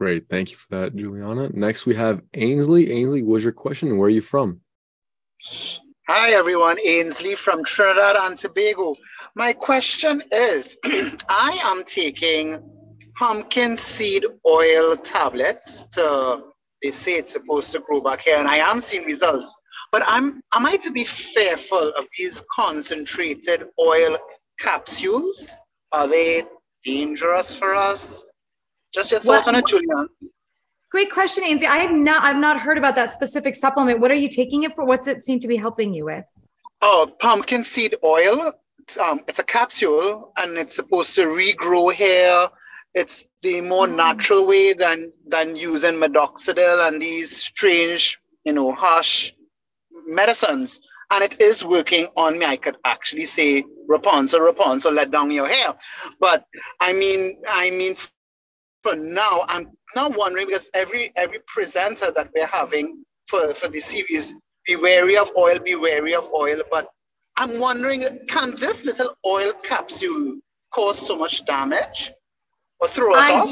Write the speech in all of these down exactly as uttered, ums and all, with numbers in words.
Great. Thank you for that, Juliana. Next, we have Ainsley. Ainsley, what was your question? Where are you from? Hi, everyone. Ainsley from Trinidad and Tobago. My question is, I am taking pumpkin seed oil tablets to, they say it's supposed to grow back here, and I am seeing results. But I'm, am I to be fearful of these concentrated oil capsules? Are they dangerous for us? Just your thoughts what, on it, Juliana. Great question, Ainsley. I have not, I've not heard about that specific supplement. What are you taking it for? What's it seem to be helping you with? Oh, pumpkin seed oil. It's, um, it's a capsule, and it's supposed to regrow hair. It's the more mm-hmm. natural way than than using midoxidil and these strange, you know, harsh medicines. And it is working on me. I could actually say, Rapunzel, Rapunzel, let down your hair. But I mean, I mean. For now, I'm now wondering, because every every presenter that we're having for, for the series, be wary of oil, be wary of oil. But I'm wondering, can this little oil capsule cause so much damage or throw us I, off?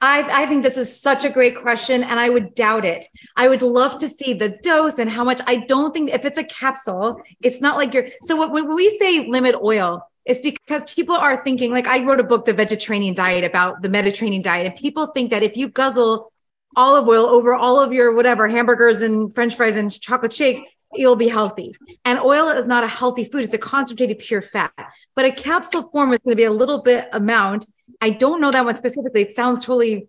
I, I think this is such a great question, and I would doubt it. I would love to see the dose and how much. I don't think, if it's a capsule, it's not like you're, so what, when we say limit oil, it's because people are thinking, like I wrote a book, The Vegetarian Diet, about the Mediterranean diet. And people think that if you guzzle olive oil over all of your whatever, hamburgers and French fries and chocolate shakes, you'll be healthy. And oil is not a healthy food. It's a concentrated pure fat. But a capsule form is going to be a little bit amount. I don't know that one specifically. It sounds totally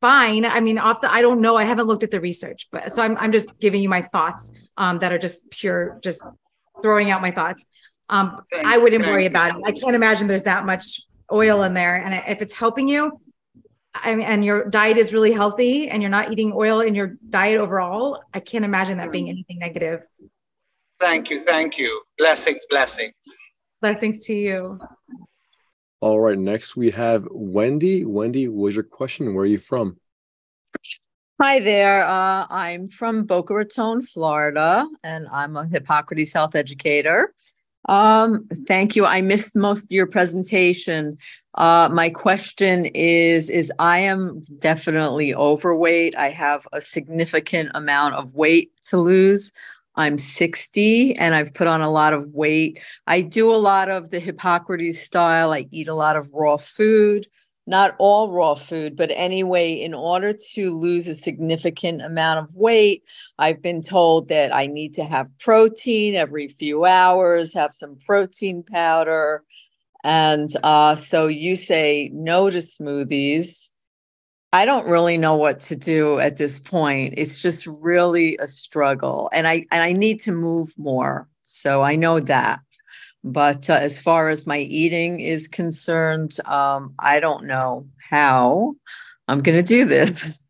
fine. I mean, off the, I don't know. I haven't looked at the research, but so I'm, I'm just giving you my thoughts um, that are just pure, just throwing out my thoughts. Um, I wouldn't worry about it. I can't imagine there's that much oil in there. And if it's helping you, I mean, and your diet is really healthy and you're not eating oil in your diet overall, I can't imagine that being anything negative. Thank you. Thank you. Blessings, blessings. Blessings to you. All right. Next, we have Wendy. Wendy, what was your question? Where are you from? Hi there. Uh, I'm from Boca Raton, Florida, and I'm a Hippocrates Health Educator. Um, thank you. I missed most of your presentation. Uh, my question is, is I am definitely overweight. I have a significant amount of weight to lose. I'm sixty and I've put on a lot of weight. I do a lot of the Hippocrates style. I eat a lot of raw food, not all raw food, but anyway, in order to lose a significant amount of weight, I've been told that I need to have protein every few hours, have some protein powder. And uh, so you say no to smoothies. I don't really know what to do at this point. It's just really a struggle. And I, and I need to move more. So I know that. But uh, as far as my eating is concerned, um, I don't know how I'm going to do this.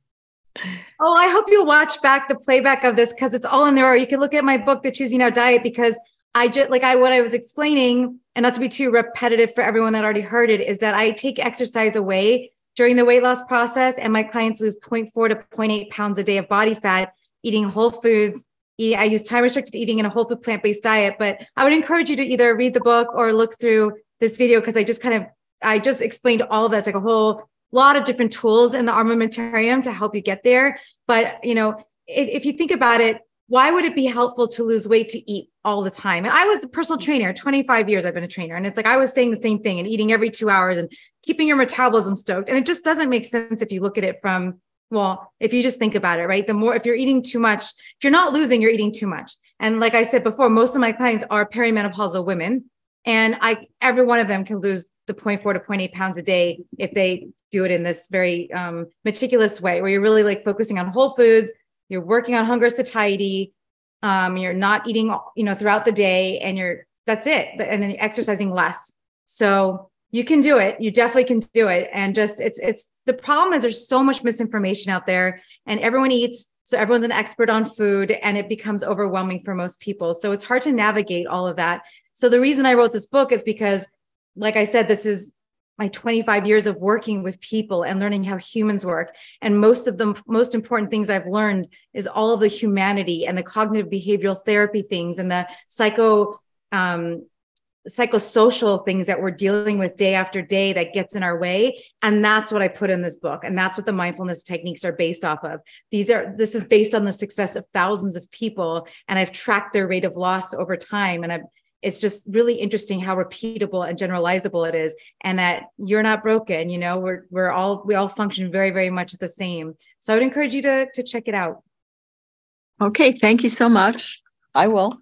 Oh, I hope you'll watch back the playback of this because it's all in there. Or you can look at my book, The Choosing Our Diet, because I just like I what I was explaining, and not to be too repetitive for everyone that already heard it, is that I take exercise away during the weight loss process, and my clients lose zero point four to zero point eight pounds a day of body fat, eating whole foods. I use time-restricted eating in a whole food plant-based diet, but I would encourage you to either read the book or look through this video because I just kind of, I just explained all of that. It's like a whole lot of different tools in the armamentarium to help you get there. But, you know, if you think about it, why would it be helpful to lose weight to eat all the time? And I was a personal trainer, twenty-five years I've been a trainer. And it's like, I was saying the same thing and eating every two hours and keeping your metabolism stoked. And it just doesn't make sense if you look at it from Well, if you just think about it, right? The more, if you're eating too much, if you're not losing, you're eating too much. And like I said before, most of my clients are perimenopausal women. And I, every one of them can lose the zero point four to zero point eight pounds a day if they do it in this very um, meticulous way, where you're really like focusing on whole foods, you're working on hunger satiety, um, you're not eating, you know, throughout the day and you're, that's it. And then you're exercising less. So you can do it. You definitely can do it. And just it's, it's the problem is there's so much misinformation out there and everyone eats. So everyone's an expert on food and it becomes overwhelming for most people. So it's hard to navigate all of that. So the reason I wrote this book is because, like I said, this is my twenty-five years of working with people and learning how humans work. And most of the most important things I've learned is all of the humanity and the cognitive behavioral therapy things and the psycho, um, psychosocial things that we're dealing with day after day that gets in our way. And that's what I put in this book. And that's what the mindfulness techniques are based off of. These are, this is based on the success of thousands of people. And I've tracked their rate of loss over time. And I've, it's just really interesting how repeatable and generalizable it is, and that you're not broken. You know, we're, we're all, we all function very, very much the same. So I would encourage you to, to check it out. Okay. Thank you so much. I will.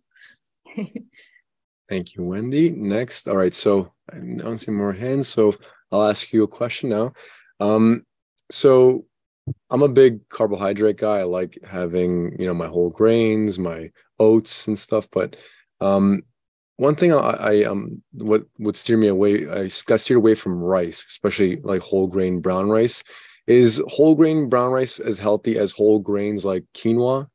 Thank you, Wendy. Next. All right. So I'm not seeing more hands. So I'll ask you a question now. Um, so I'm a big carbohydrate guy. I like having, you know, my whole grains, my oats and stuff, but, um, one thing I, I um what would steer me away, I got steered away from rice, especially like whole grain brown rice. Is whole grain brown rice as healthy as whole grains like quinoa?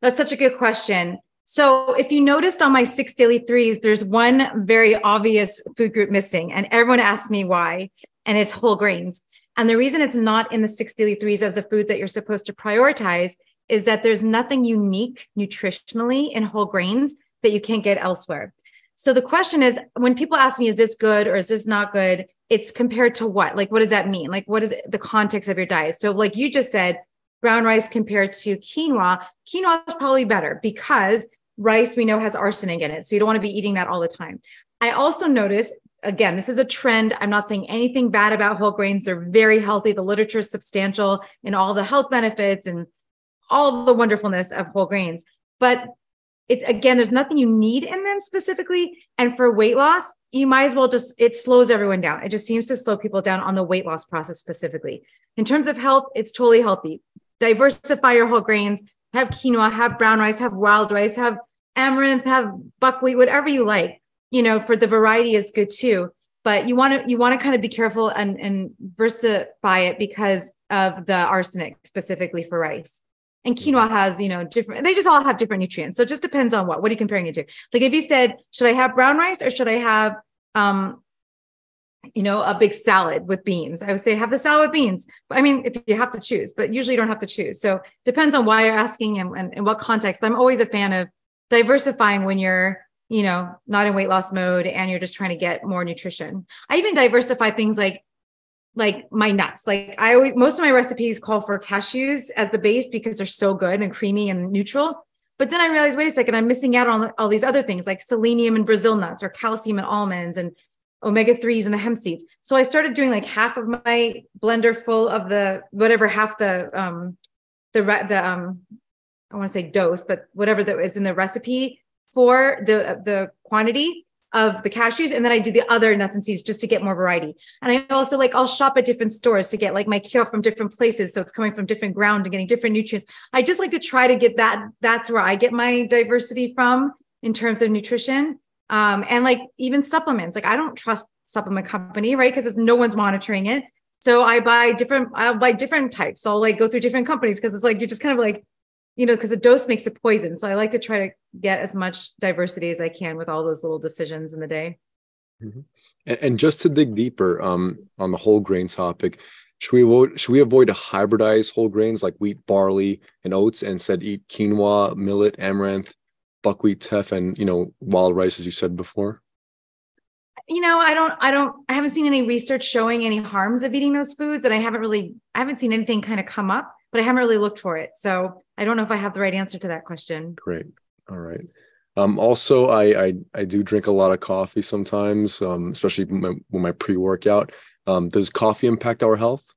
That's such a good question. So if you noticed on my six daily threes, there's one very obvious food group missing, and everyone asks me why, and it's whole grains. And the reason it's not in the six daily threes as the foods that you're supposed to prioritize is that there's nothing unique nutritionally in whole grains that you can't get elsewhere. So the question is, when people ask me, is this good or is this not good? It's compared to what? Like, what does that mean? Like, what is the context of your diet? So like you just said, brown rice compared to quinoa, quinoa is probably better because rice we know has arsenic in it. So you don't want to be eating that all the time. I also noticed, again, this is a trend. I'm not saying anything bad about whole grains. They're very healthy. The literature is substantial in all the health benefits and all the wonderfulness of whole grains. But it's, again, there's nothing you need in them specifically. And for weight loss, you might as well just, it slows everyone down. It just seems to slow people down on the weight loss process specifically. In terms of health, it's totally healthy. Diversify your whole grains, have quinoa, have brown rice, have wild rice, have amaranth, have buckwheat, whatever you like, you know, for the variety is good too. But you want to, you want to kind of be careful and, and diversify it because of the arsenic specifically for rice. And quinoa has, you know, different, they just all have different nutrients. So it just depends on what, what are you comparing it to? Like if you said, should I have brown rice or should I have, um, you know, a big salad with beans? I would say have the salad with beans. But I mean, if you have to choose, but usually you don't have to choose. So depends on why you're asking and, and, and what context. But I'm always a fan of diversifying when you're, you know, not in weight loss mode and you're just trying to get more nutrition. I even diversify things like like my nuts. Like I always, most of my recipes call for cashews as the base because they're so good and creamy and neutral. But then I realized, wait a second, I'm missing out on all these other things like selenium and Brazil nuts or calcium and almonds and omega threes and the hemp seeds. So I started doing like half of my blender full of the, whatever, half the, um, the, the, um, I want to say dose, but whatever that is in the recipe for the, the quantity of the cashews. And then I do the other nuts and seeds just to get more variety. And I also like, I'll shop at different stores to get like my kale from different places. So it's coming from different ground and getting different nutrients. I just like to try to get that. That's where I get my diversity from in terms of nutrition. Um, and like even supplements, like I don't trust supplement company, right? Cause it's, no one's monitoring it. So I buy different, I'll buy different types. So I'll like go through different companies. Cause it's like, you're just kind of like, you know, because the dose makes the poison. So I like to try to get as much diversity as I can with all those little decisions in the day. Mm-hmm. And, and just to dig deeper um, on the whole grain topic, should we avoid, should we avoid to hybridize whole grains like wheat, barley, and oats, and instead eat quinoa, millet, amaranth, buckwheat, teff, and, you know, wild rice, as you said before? You know, I don't, I don't, I haven't seen any research showing any harms of eating those foods, and I haven't really, I haven't seen anything kind of come up, but I haven't really looked for it. So I don't know if I have the right answer to that question. Great. All right. Um, also, I, I I do drink a lot of coffee sometimes, um, especially when my, when my pre-workout. Um, does coffee impact our health?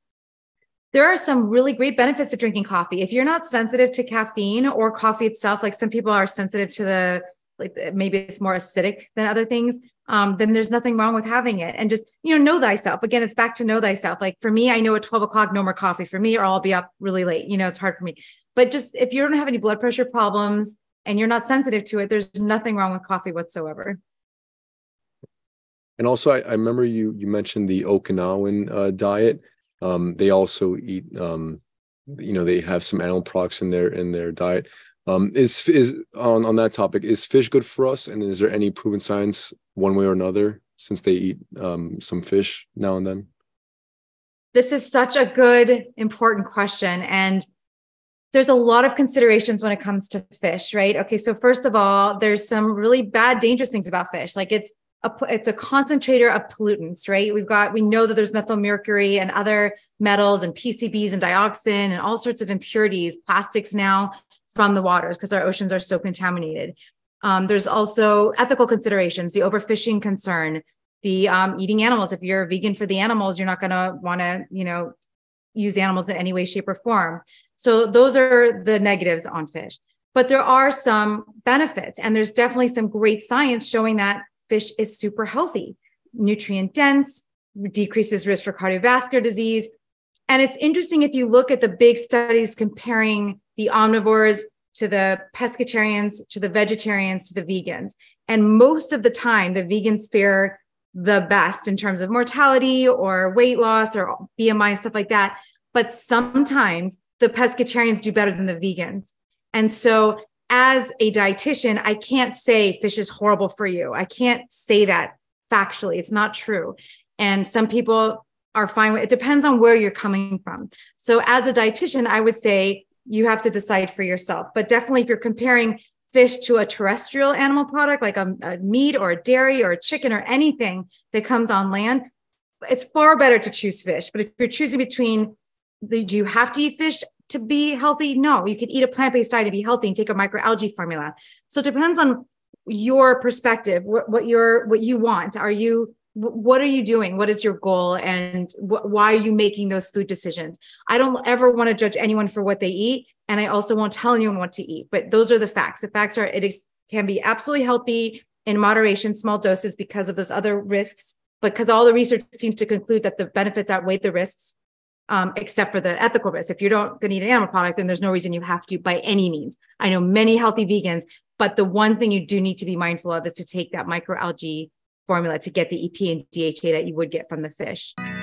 There are some really great benefits to drinking coffee. If you're not sensitive to caffeine or coffee itself, like some people are sensitive to the, like maybe it's more acidic than other things, um, then there's nothing wrong with having it. And just, you know, know thyself. Again, it's back to know thyself. Like for me, I know at twelve o'clock, no more coffee for me, or I'll be up really late. You know, it's hard for me. But just if you don't have any blood pressure problems and you're not sensitive to it, there's nothing wrong with coffee whatsoever. And also, I, I remember you you mentioned the Okinawan uh, diet. Um, they also eat, um, you know, they have some animal products in their in their diet. Um, is is on, on that topic, is fish good for us? And is there any proven science one way or another since they eat um, some fish now and then? This is such a good, important question. And there's a lot of considerations when it comes to fish, right? Okay. So first of all, there's some really bad, dangerous things about fish. Like it's a, it's a concentrator of pollutants, right? We've got, we know that there's methylmercury and other metals and P C Bs and dioxin and all sorts of impurities, plastics now from the waters because our oceans are so contaminated. Um, there's also ethical considerations, the overfishing concern, the um, eating animals. If you're a vegan for the animals, you're not going to want to, you know, use animals in any way, shape, or form. So those are the negatives on fish, but there are some benefits, and there's definitely some great science showing that fish is super healthy, nutrient dense, decreases risk for cardiovascular disease. And it's interesting if you look at the big studies comparing the omnivores to the pescatarians, to the vegetarians, to the vegans. And most of the time, the vegans fare the best in terms of mortality or weight loss or B M I, stuff like that. But sometimes the pescatarians do better than the vegans. And so as a dietitian, I can't say fish is horrible for you. I can't say that factually. It's not true. And some people are fine with it. It depends on where you're coming from. So as a dietitian, I would say, you have to decide for yourself. But definitely if you're comparing fish to a terrestrial animal product, like a, a meat or a dairy or a chicken or anything that comes on land, it's far better to choose fish. But if you're choosing between, the, do you have to eat fish to be healthy? No, you could eat a plant-based diet to be healthy and take a microalgae formula. So it depends on your perspective, what, what, your, what you want. Are you What are you doing? What is your goal? And wh why are you making those food decisions? I don't ever want to judge anyone for what they eat. And I also won't tell anyone what to eat, but those are the facts. The facts are it can be absolutely healthy in moderation, small doses because of those other risks, but because all the research seems to conclude that the benefits outweigh the risks, um, except for the ethical risks. If you don't going to eat an animal product, then there's no reason you have to by any means. I know many healthy vegans, but the one thing you do need to be mindful of is to take that microalgae formula to get the E P A and D H A that you would get from the fish.